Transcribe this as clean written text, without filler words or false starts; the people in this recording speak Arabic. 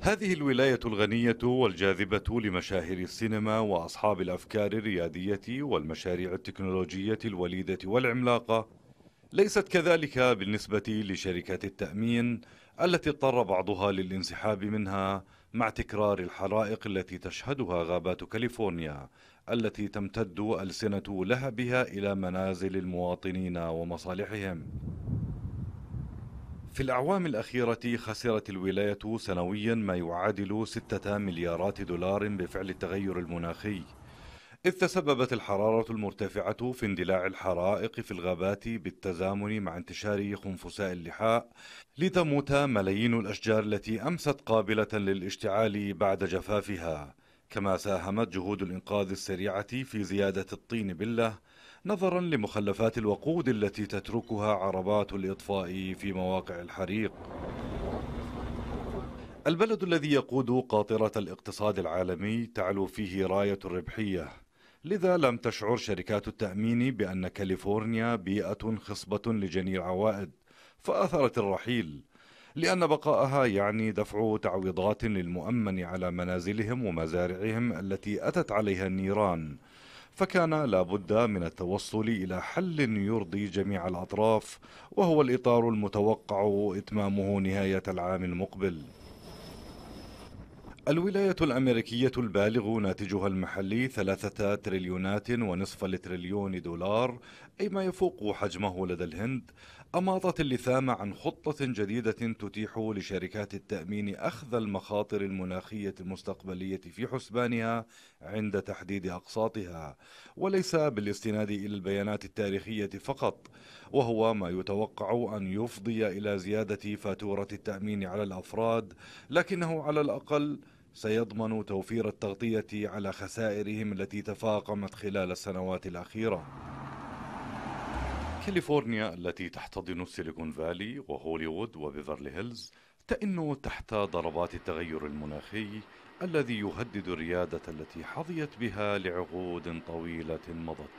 هذه الولاية الغنية والجاذبة لمشاهير السينما وأصحاب الأفكار الريادية والمشاريع التكنولوجية الوليدة والعملاقة ليست كذلك بالنسبة لشركات التأمين التي اضطر بعضها للانسحاب منها مع تكرار الحرائق التي تشهدها غابات كاليفورنيا التي تمتد ألسنة لهبها إلى منازل المواطنين ومصالحهم. في الأعوام الأخيرة خسرت الولاية سنويا ما يعادل 6 مليارات دولار بفعل التغير المناخي، إذ تسببت الحرارة المرتفعة في اندلاع الحرائق في الغابات بالتزامن مع انتشار خنفساء اللحاء، لتموت ملايين الأشجار التي أمست قابلة للاشتعال بعد جفافها. كما ساهمت جهود الإنقاذ السريعة في زيادة الطين بلة نظرا لمخلفات الوقود التي تتركها عربات الإطفاء في مواقع الحريق. البلد الذي يقود قاطرة الاقتصاد العالمي تعلو فيه راية الربحية، لذا لم تشعر شركات التأمين بأن كاليفورنيا بيئة خصبة لجني العوائد، فأثرت الرحيل لأن بقائها يعني دفع تعويضات للمؤمن على منازلهم ومزارعهم التي أتت عليها النيران، فكان لابد من التوصل إلى حل يرضي جميع الأطراف، وهو الإطار المتوقع إتمامه نهاية العام المقبل. الولاية الأمريكية البالغ ناتجها المحلي 3.5 تريليون دولار، أي ما يفوق حجمه لدى الهند، أماطت اللثام عن خطة جديدة تتيح لشركات التأمين أخذ المخاطر المناخية المستقبلية في حسبانها عند تحديد أقساطها، وليس بالاستناد إلى البيانات التاريخية فقط، وهو ما يتوقع أن يفضي إلى زيادة فاتورة التأمين على الأفراد، لكنه على الأقل سيضمن توفير التغطية على خسائرهم التي تفاقمت خلال السنوات الأخيرة. كاليفورنيا التي تحتضن السيليكون فالي وهوليوود وبيفرلي هيلز تئن تحت ضربات التغير المناخي الذي يهدد الريادة التي حظيت بها لعقود طويلة مضت.